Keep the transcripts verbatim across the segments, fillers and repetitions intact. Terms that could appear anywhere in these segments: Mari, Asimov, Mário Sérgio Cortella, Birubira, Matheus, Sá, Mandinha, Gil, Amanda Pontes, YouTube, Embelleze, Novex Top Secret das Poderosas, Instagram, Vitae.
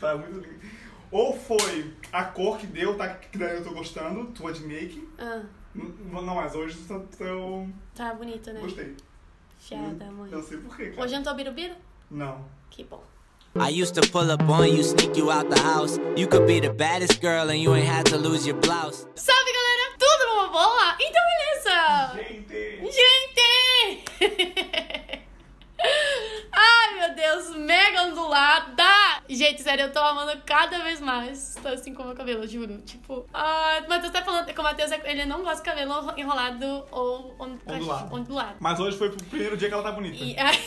Tá muito lindo. Ou foi a cor que deu, tá? Que daí eu tô gostando, tua de make. Ah. Não, não, mas hoje tá tão... Tá bonito, né? Gostei. Fiada, mãe. Eu não sei porquê, cara. Hoje eu não tô birubira? Não. Que bom. I used to pull up on you, sneak you out the house. You could be the baddest girl and you ain't had to lose your blouse. Salve, galera! Tudo numa boa? Então, beleza! Gente! Gente! Ai, meu Deus, mega ondulada! Gente, sério, eu tô amando cada vez mais. Tô assim com o meu cabelo, juro. Tipo, ah, mas eu até falando com o Matheus, ele não gosta de cabelo enrolado ou on, ondulado. ondulado. Mas hoje foi pro primeiro dia que ela tá bonita. E, ai,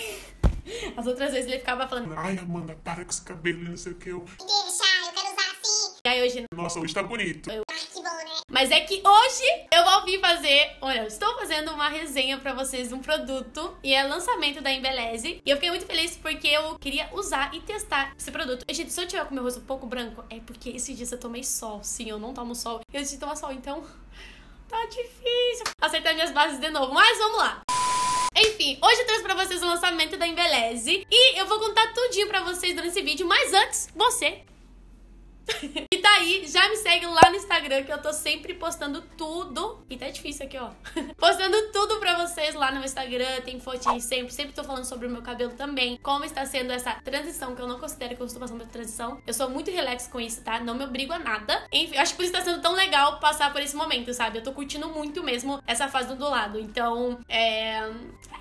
as outras vezes ele ficava falando: ai, Amanda, para com esse cabelo, não sei o que. Eu... Me deixa, eu quero usar assim. E aí hoje... Nossa, hoje tá bonito. Eu... Ai, que bom, né? Mas é que hoje eu vou vir fazer... Olha, eu estou fazendo uma resenha pra vocês de um produto. E é lançamento da Embelleze. E eu fiquei muito feliz porque eu queria usar e testar esse produto. E, gente, se eu tiver com meu rosto um pouco branco, é porque esses dias eu tomei sol. Sim, eu não tomo sol. Eu decidi tomar sol, então... Tá difícil acertar minhas bases de novo. Mas vamos lá. Enfim, hoje eu trouxe pra vocês o lançamento da Embelleze e eu vou contar tudinho pra vocês durante esse vídeo, mas antes, você... E daí, já me segue lá no Instagram, que eu tô sempre postando tudo. E tá difícil aqui, ó. Postando tudo pra vocês lá no Instagram. Tem fotinho sempre, sempre tô falando sobre o meu cabelo também. Como está sendo essa transição, que eu não considero que eu estou passando por transição. Eu sou muito relax com isso, tá? Não me obrigo a nada. Enfim, acho que por isso tá sendo tão legal passar por esse momento, sabe? Eu tô curtindo muito mesmo essa fase do ondulado. Então, é... é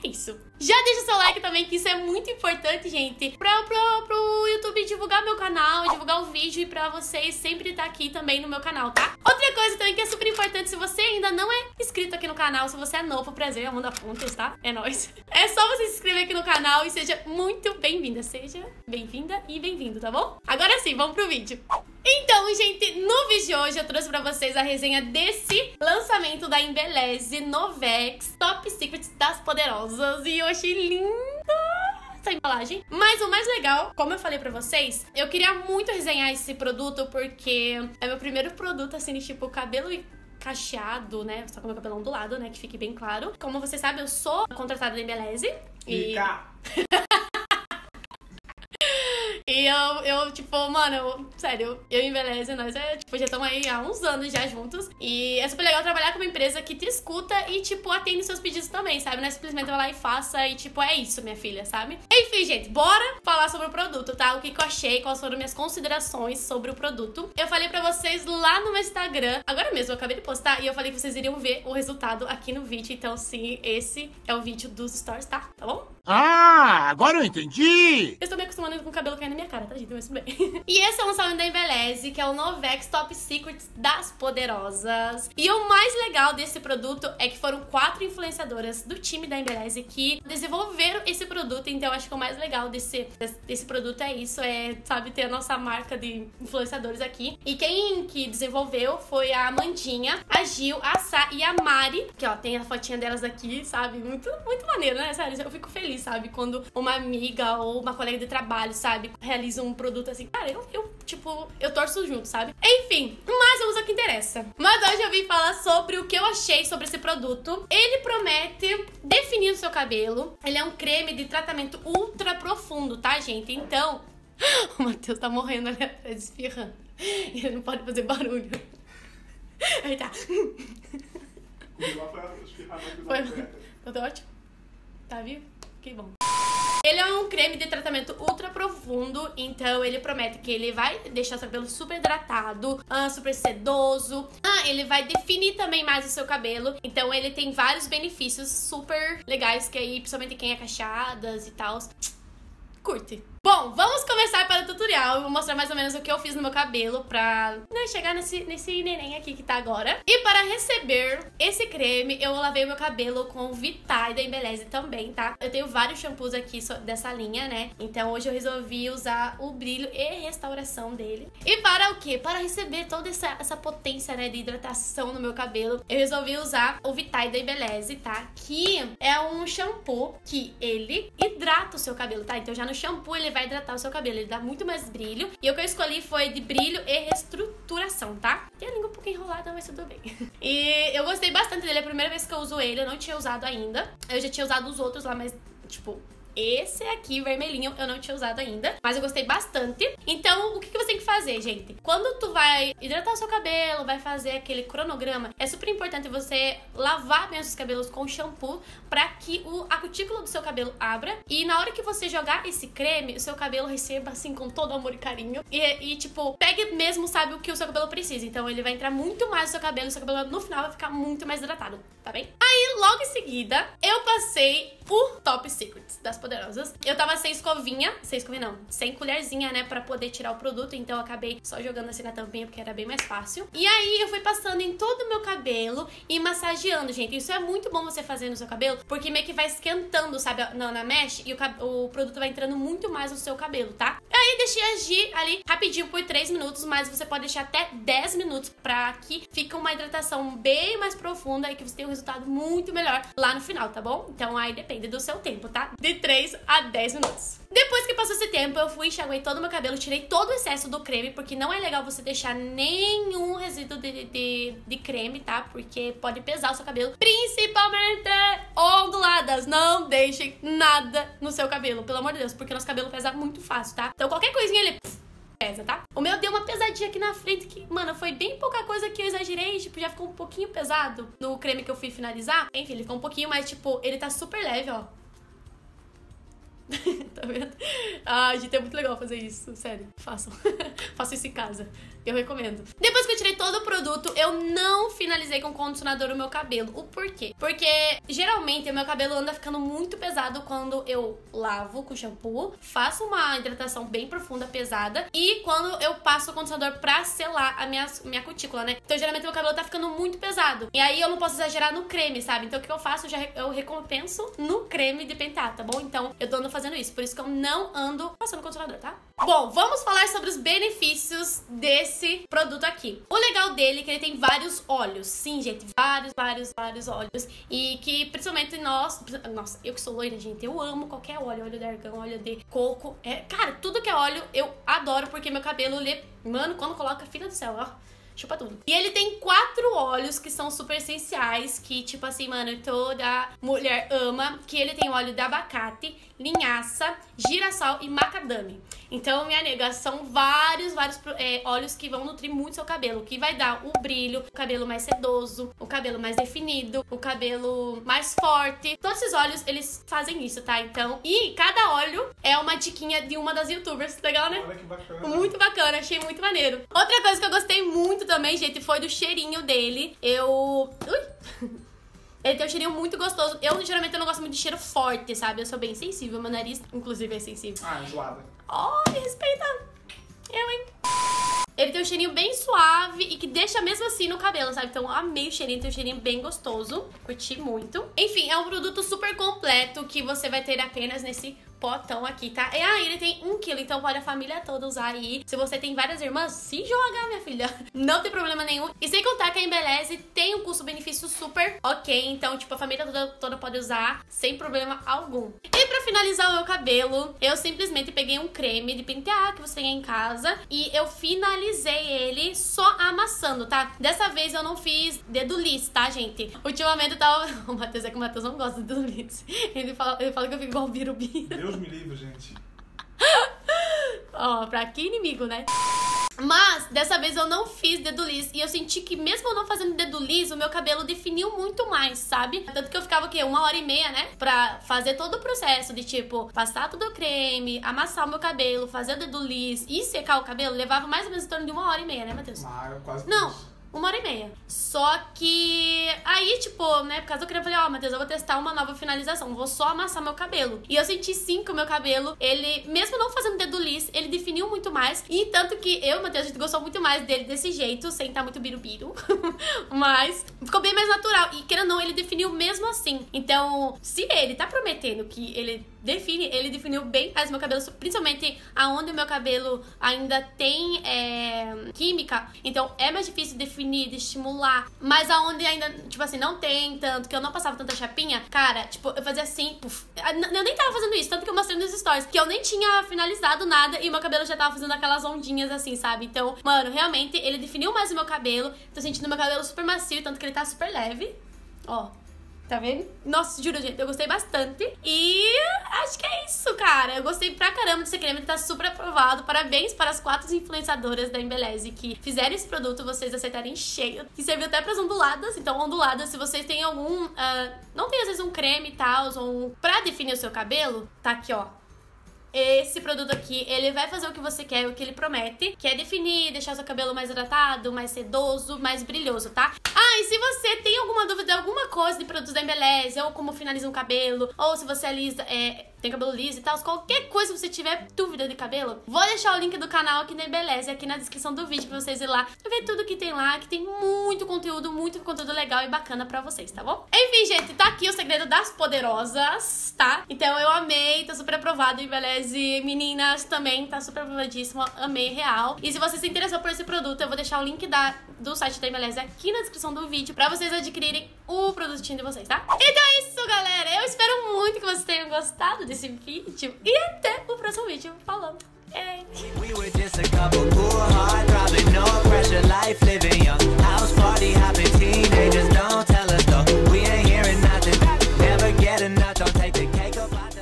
isso. Já deixa seu like também, que isso é muito importante, gente. Pra, pra, pro YouTube divulgar meu canal, divulgar o vídeo e pra vocês sempre estar tá aqui também no meu canal, tá? Outra coisa também que é super importante, se você ainda não é inscrito aqui no canal, se você é novo, prazer, Amanda Pontes, tá? É nóis. É só você se inscrever aqui no canal e seja muito bem-vinda. Seja bem-vinda e bem-vindo, tá bom? Agora sim, vamos pro vídeo. Então, gente, no vídeo de hoje eu trouxe pra vocês a resenha desse lançamento da Embelleze Novex Top Secret das Poderosas. E eu achei linda essa embalagem. Mas o mais legal, como eu falei pra vocês, eu queria muito resenhar esse produto porque é meu primeiro produto, assim, tipo, cabelo e cacheado, né? Só com meu cabelão do lado, né? Que fique bem claro. Como vocês sabem, eu sou contratada da Embelleze. E... E eu, eu, tipo, mano, eu, sério, eu e Embelleze, nós é, tipo, já estamos aí há uns anos já juntos. E é super legal trabalhar com uma empresa que te escuta e, tipo, atende seus pedidos também, sabe? Não é simplesmente vai lá e faça e, tipo, é isso, minha filha, sabe? Enfim, gente, bora falar sobre o produto, tá? O que, que eu achei, quais foram minhas considerações sobre o produto. Eu falei pra vocês lá no meu Instagram, agora mesmo, eu acabei de postar, e eu falei que vocês iriam ver o resultado aqui no vídeo. Então, sim, esse é o vídeo dos stories, tá? Tá bom? Ah, agora eu entendi! Eu estou me acostumando com o cabelo caindo na minha cara, tá, gente? Mas tudo bem. E esse é o lançamento da Embelleze, que é o Novex Top Secret das Poderosas. E o mais legal desse produto é que foram quatro influenciadoras do time da Embelleze que desenvolveram esse produto. Então eu acho que o mais legal desse, desse produto é isso, é, sabe, ter a nossa marca de influenciadores aqui. E quem que desenvolveu foi a Mandinha, a Gil, a Sá e a Mari, que ó, tem a fotinha delas aqui, sabe? Muito, muito maneiro, né? Sério, eu fico feliz, sabe? Quando uma amiga ou uma colega de trabalho, sabe, realiza um produto assim, cara, eu, eu tipo, eu torço junto, sabe? Enfim, mas vamos ao que interessa. Mas hoje eu vim falar sobre o que eu achei sobre esse produto. Ele promete definir o seu cabelo. Ele é um creme de tratamento ultra profundo, tá, gente? Então, o Matheus tá morrendo ali atrás, espirrando. Ele não pode fazer barulho. Aí tá. Foi, eu tô ótimo. Tá vivo? Que bom. Ele é um creme de tratamento ultra profundo, então ele promete que ele vai deixar o seu cabelo super hidratado, uh, super sedoso. Uh, ele vai definir também mais o seu cabelo, então ele tem vários benefícios super legais que aí, principalmente quem é cacheadas e tal, curte. Bom, vamos começar para o tutorial. Eu vou mostrar mais ou menos o que eu fiz no meu cabelo pra, né, chegar nesse, nesse neném aqui que tá agora. E para receber esse creme, eu lavei o meu cabelo com Vitae da Embelleze também, tá? Eu tenho vários shampoos aqui dessa linha, né? Então hoje eu resolvi usar o brilho e restauração dele. E para o quê? Para receber toda essa, essa potência, né, de hidratação no meu cabelo, eu resolvi usar o Vitae da Embelleze, tá? Que é um shampoo que ele hidrata o seu cabelo, tá? Então já no shampoo ele vai hidratar o seu cabelo, ele dá muito mais brilho. E o que eu escolhi foi de brilho e reestruturação, tá? Tem a língua um pouco enrolada, mas tudo bem. E eu gostei bastante dele, é a primeira vez que eu uso ele, eu não tinha usado ainda. Eu já tinha usado os outros lá, mas, tipo, Esse aqui, vermelhinho, eu não tinha usado ainda, mas eu gostei bastante. Então, o que você tem que fazer, gente? Quando tu vai hidratar o seu cabelo, vai fazer aquele cronograma, é super importante você lavar mesmo os cabelos com shampoo pra que o, a cutícula do seu cabelo abra. E na hora que você jogar esse creme, o seu cabelo receba, assim, com todo amor e carinho. E, e tipo, pegue mesmo, sabe, o que o seu cabelo precisa. Então, ele vai entrar muito mais no seu cabelo, o seu cabelo no final vai ficar muito mais hidratado, tá bem? Aí, logo em seguida, eu passei o Top Secret das Poderosas. Eu tava sem escovinha, sem escovinha não, sem colherzinha, né, pra poder tirar o produto. Então eu acabei só jogando assim na tampinha, porque era bem mais fácil. E aí eu fui passando em todo o meu cabelo e massageando, gente. Isso é muito bom você fazer no seu cabelo, porque meio que vai esquentando, sabe, na, na mesh. E o, o produto vai entrando muito mais no seu cabelo, tá? Aí deixei agir ali rapidinho por três minutos, mas você pode deixar até dez minutos pra que fique uma hidratação bem mais profunda e que você tenha um resultado muito melhor lá no final, tá bom? Então aí depende do seu tempo, tá? De três a dez minutos. Depois que passou esse tempo, eu fui, enxaguei todo o meu cabelo, tirei todo o excesso do creme, porque não é legal você deixar nenhum resíduo de, de, de creme, tá? Porque pode pesar o seu cabelo, principalmente onduladas. Não deixem nada no seu cabelo, pelo amor de Deus, porque nosso cabelo pesa muito fácil, tá? Então qualquer coisinha ele pesa, tá? O meu deu uma pesadinha aqui na frente que, mano, foi bem pouca coisa que eu exagerei, tipo, já ficou um pouquinho pesado no creme que eu fui finalizar. Enfim, ele ficou um pouquinho, mas tipo, ele tá super leve, ó. Tá vendo? Ah, gente, é muito legal fazer isso, sério, façam. Façam isso em casa, eu recomendo. Depois que eu tirei todo o produto, eu não finalizei com condicionador o meu cabelo. O porquê? Porque geralmente o meu cabelo anda ficando muito pesado quando eu lavo com shampoo, faço uma hidratação bem profunda, pesada, e quando eu passo o condicionador pra selar a minha, minha cutícula, né? Então geralmente o meu cabelo tá ficando muito pesado, e aí eu não posso exagerar no creme, sabe? Então o que eu faço? Eu, já, eu recompenso no creme de pentear, tá bom? Então eu tô andando fazendo isso, por isso que eu não ando passando condicionador, tá? Bom, vamos falar sobre os benefícios desse produto aqui. O legal dele é que ele tem vários óleos, sim, gente, vários, vários, vários óleos, e que principalmente nós, nossa, eu que sou loira, gente, eu amo qualquer óleo, óleo de argão, óleo de coco, é, cara, tudo que é óleo eu adoro, porque meu cabelo, ele, mano, quando coloca, filha do céu, ó, chupa tudo. E ele tem quatro óleos que são super essenciais, que tipo assim, mano, toda mulher ama, que ele tem óleo de abacate, linhaça, girassol e macadame. Então, minha nega, são vários, vários é, óleos que vão nutrir muito seu cabelo, que vai dar o brilho, o cabelo mais sedoso, o cabelo mais definido, o cabelo mais forte. Todos esses óleos, eles fazem isso, tá? Então, e cada óleo é uma diquinha de uma das youtubers. Legal, né? Olha que bacana. Muito bacana, achei muito maneiro. Outra coisa que eu gostei muito também, gente, foi do cheirinho dele. Eu... Ui! Ele tem um cheirinho muito gostoso. Eu, geralmente, eu não gosto muito de cheiro forte, sabe? Eu sou bem sensível, meu nariz, inclusive, é sensível. Ah, enjoada. Oh, me respeita. Eu, hein? Ele tem um cheirinho bem suave e que deixa mesmo assim no cabelo, sabe? Então eu amei o cheirinho, tem um cheirinho bem gostoso. Curti muito. Enfim, é um produto super completo que você vai ter apenas nesse potão aqui, tá? E aí ele tem um quilo, então pode a família toda usar aí. Se você tem várias irmãs, se joga, minha filha. Não tem problema nenhum. E sem contar que a Embelleze tem um custo-benefício super ok. Então, tipo, a família toda, toda pode usar sem problema algum. E pra finalizar o meu cabelo, eu simplesmente peguei um creme de pentear que você tem em casa e eu finalizei ele só amassando, tá? Dessa vez eu não fiz dedo liso, tá, gente? Ultimamente eu tava... O Matheus é que o Matheus não gosta de dedo liso. Ele fala, ele fala que eu fico igual Birubira. Deus me livre, gente. Ó, oh, pra que inimigo, né? Mas, dessa vez eu não fiz dedo liso e eu senti que mesmo eu não fazendo dedo liso, o meu cabelo definiu muito mais, sabe? Tanto que eu ficava, o quê? Uma hora e meia, né? Pra fazer todo o processo de, tipo, passar todo o creme, amassar o meu cabelo, fazer o dedo liso e secar o cabelo, levava mais ou menos em torno de uma hora e meia, né, Matheus? Claro, quase não. Isso. Uma hora e meia. Só que... Aí, tipo, né, por causa do creme, eu falei, ó, oh, Matheus, eu vou testar uma nova finalização. Vou só amassar meu cabelo. E eu senti, sim, que o meu cabelo, ele, mesmo não fazendo dedo liso, ele definiu muito mais. E tanto que eu e o Matheus, a gente gostou muito mais dele desse jeito, sem estar muito birubiru. Mas ficou bem mais natural. E, querendo ou não, ele definiu mesmo assim. Então, se ele tá prometendo que ele... define, ele definiu bem mais meu cabelo, principalmente aonde o meu cabelo ainda tem é, química, então é mais difícil definir, de estimular, mas aonde ainda, tipo assim, não tem tanto, que eu não passava tanta chapinha, cara, tipo, eu fazia assim, puf, eu nem tava fazendo isso, tanto que eu mostrei nos stories, que eu nem tinha finalizado nada e meu cabelo já tava fazendo aquelas ondinhas assim, sabe? Então, mano, realmente, ele definiu mais o meu cabelo, tô sentindo meu cabelo super macio, tanto que ele tá super leve, ó. Tá vendo? Nossa, juro, gente, eu gostei bastante. E acho que é isso, cara. Eu gostei pra caramba desse creme, tá super aprovado. Parabéns para as quatro influenciadoras da Embelleze que fizeram esse produto, vocês acertarem cheio. Que serviu até pras onduladas. Então, onduladas, se vocês têm algum... Uh, não tem, às vezes, um creme e tal, ou um... pra definir o seu cabelo, tá aqui, ó. Esse produto aqui, ele vai fazer o que você quer, o que ele promete, que é definir, deixar o seu cabelo mais hidratado, mais sedoso, mais brilhoso, tá? Ah, e se você tem alguma dúvida, alguma coisa de produtos da Embelleze, ou como finaliza um cabelo, ou se você alisa, é, tem cabelo liso e tal, qualquer coisa que você tiver dúvida de cabelo, vou deixar o link do canal aqui da Embelleze, aqui na descrição do vídeo, pra vocês ir lá ver tudo que tem lá, que tem muito conteúdo, muito conteúdo legal e bacana pra vocês, tá bom? Enfim, gente, tá aqui o segredo das poderosas, tá? Então eu amei, tá super aprovado, Embelleze. E meninas também, tá super aprovadíssimo, amei real. E se você se interessou por esse produto, eu vou deixar o link da, do site da Embelleze aqui na descrição do vídeo pra vocês adquirirem o produtinho de vocês, tá? Então é isso, galera. Eu espero muito que vocês tenham gostado desse vídeo. E até o próximo vídeo. Falou! É.